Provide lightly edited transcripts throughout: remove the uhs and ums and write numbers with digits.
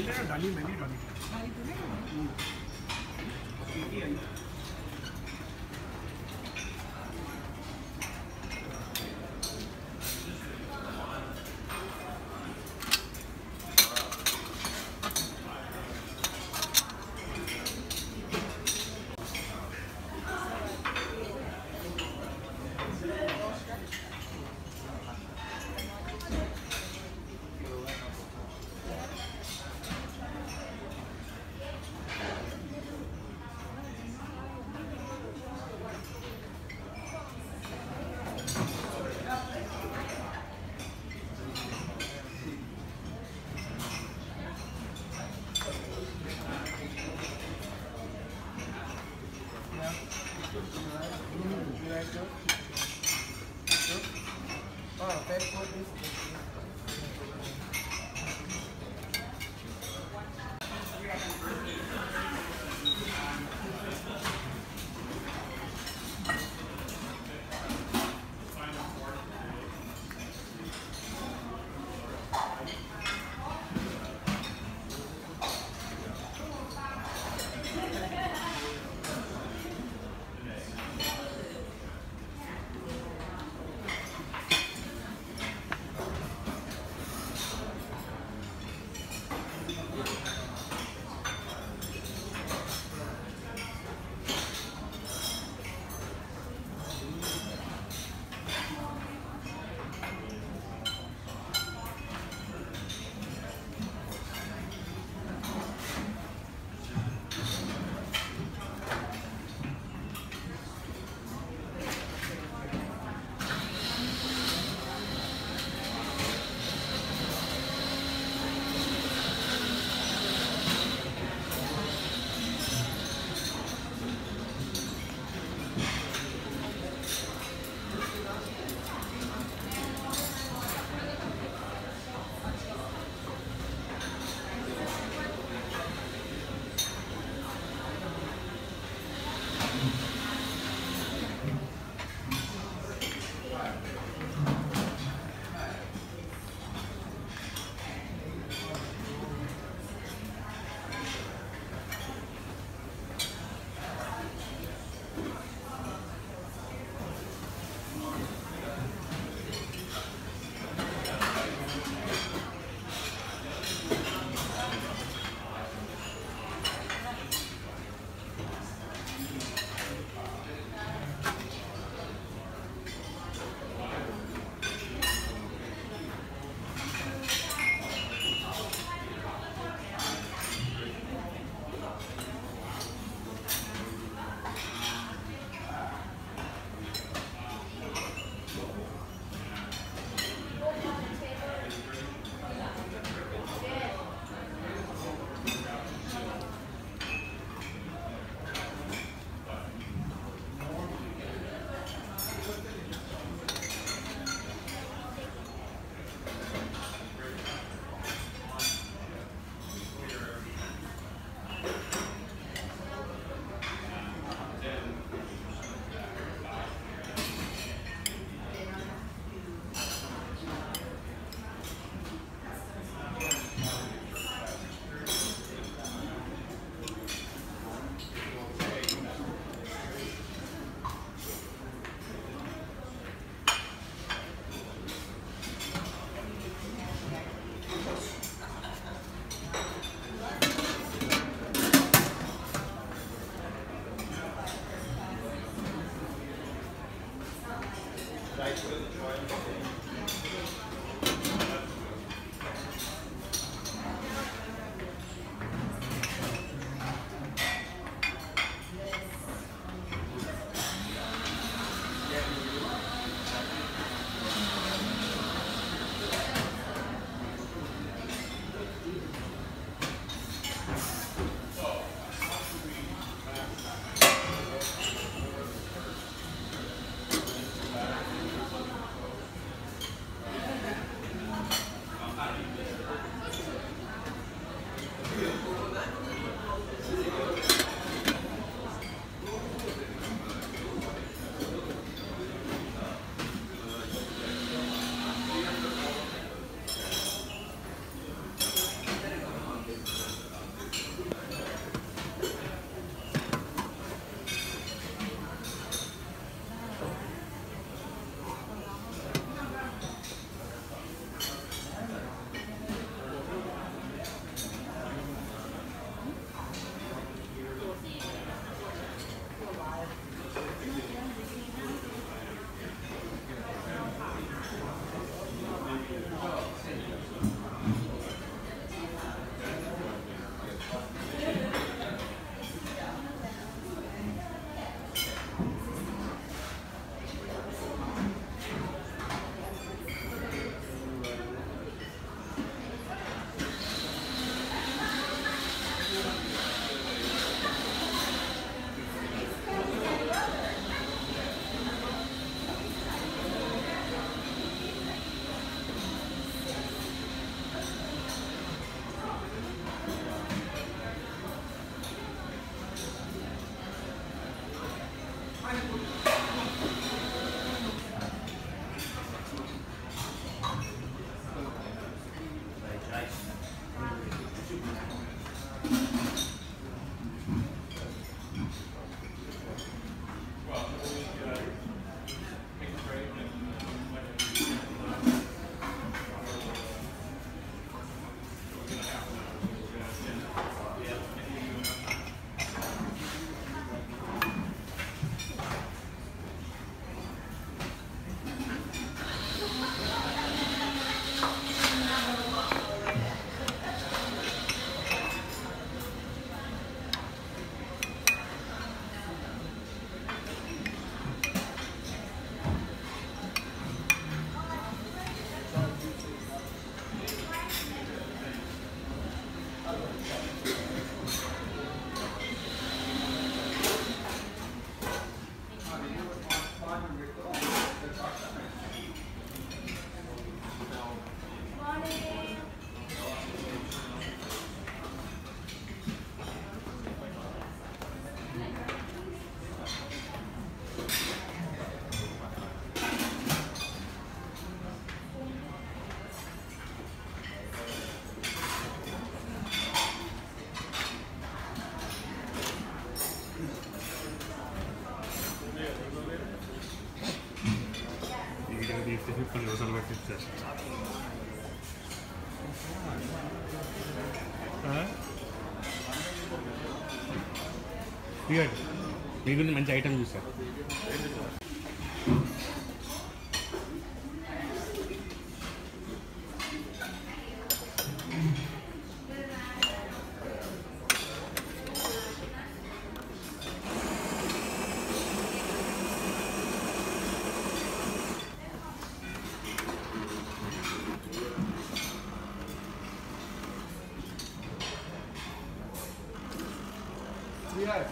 General Dali, many Dali. Weird. Maybe manchi item chusa. Yes.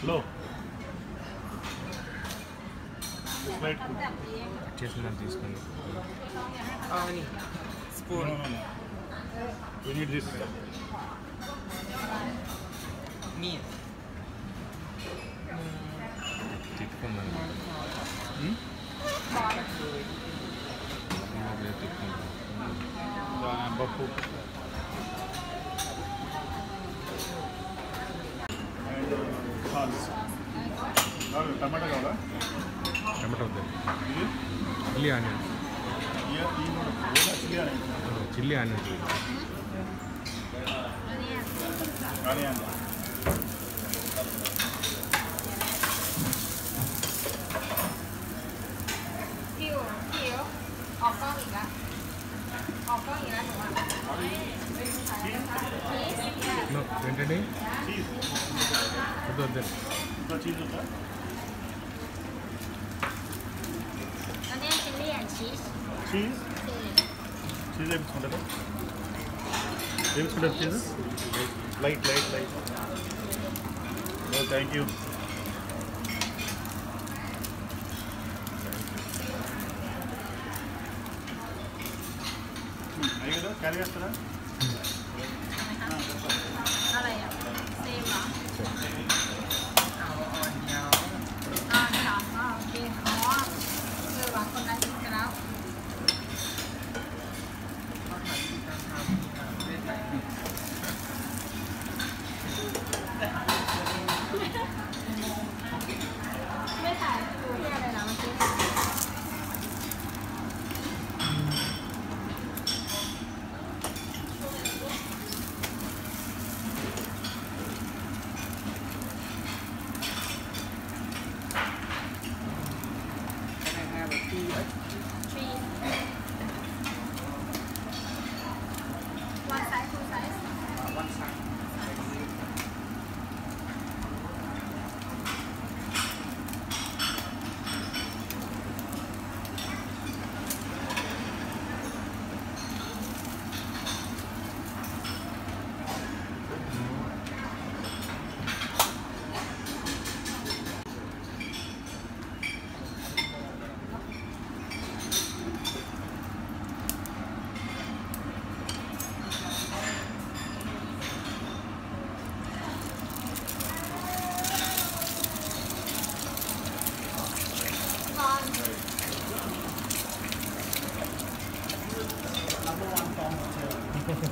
Hello. Right. Spoon. No. We need this. Me. Tomato gala? Tomato chili onion. Chili onion. Cheese? Cheese is on the top. Cheese on the cheese? Light. No, thank you. Are you going to carry us to that?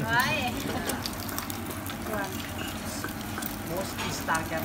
Right. Most Instagram.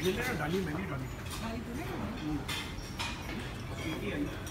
Ini ada dalih, ini ada dalih. Dalih tu ni.